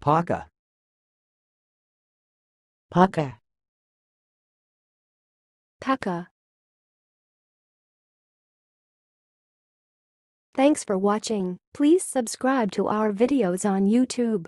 Paca. Paca. Paca. Thanks for watching. Please subscribe to our videos on YouTube.